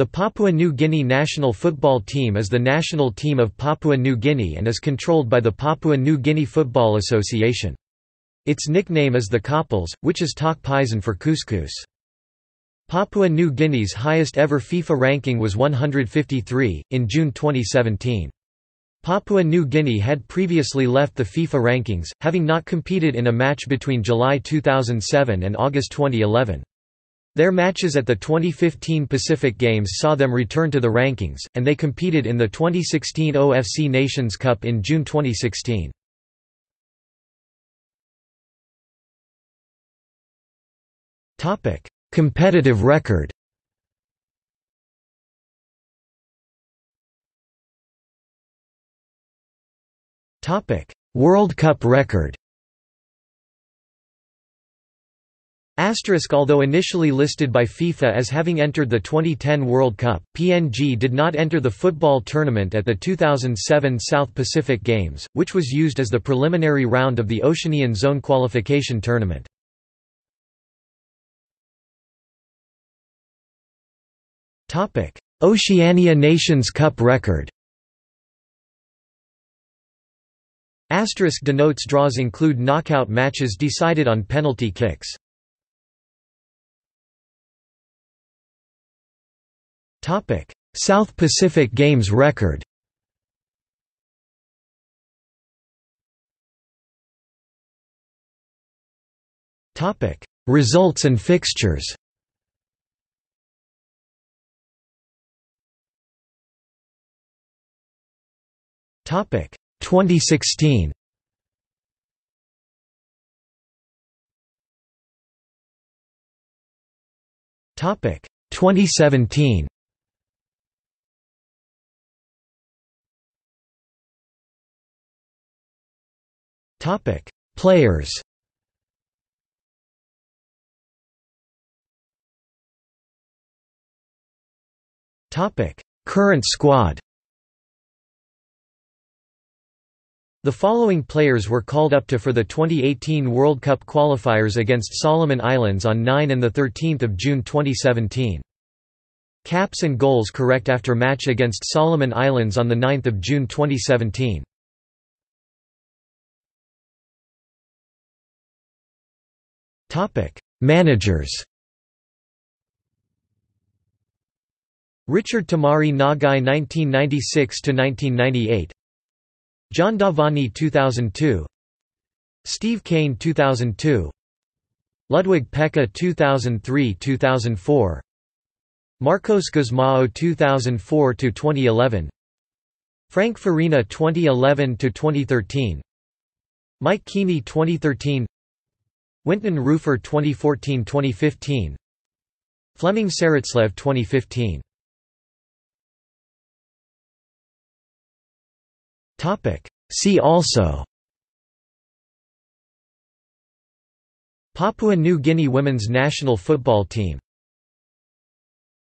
The Papua New Guinea national football team is the national team of Papua New Guinea and is controlled by the Papua New Guinea Football Association. Its nickname is the Kapuls, which is Tok Pisin for Cuscus. Papua New Guinea's highest ever FIFA ranking was 153, in June 2017. Papua New Guinea had previously left the FIFA rankings, having not competed in a match between July 2007 and August 2011. Their matches at the 2015 Pacific Games saw them return to the rankings, and they competed in the 2016 OFC Nations Cup in June 2016. Competitive record. World Cup record. Although initially listed by FIFA as having entered the 2010 World Cup, PNG did not enter the football tournament at the 2007 South Pacific Games, which was used as the preliminary round of the Oceanian Zone qualification tournament. Oceania Nations Cup record. Denotes draws include knockout matches decided on penalty kicks. South Pacific Games record. Results and fixtures. Topic 2016. Topic 2017. Topic Players. Topic Current squad. The following players were called up for the 2018 World Cup qualifiers against Solomon Islands on 9 and 13 June 2017. Caps and goals correct after match against Solomon Islands on 9 June 2017. Managers. Richard Tamari Nagai 1996–1998, John Davani 2002, Steve Kane 2002, Ludwig Pekka 2003–2004, Marcos Guzmao 2004–2011, Frank Farina 2011–2013, Mike Keeney 2013, Wynton-Rufer 2014–2015, Fleming-Saritslev 2015. See also: Papua New Guinea women's national football team.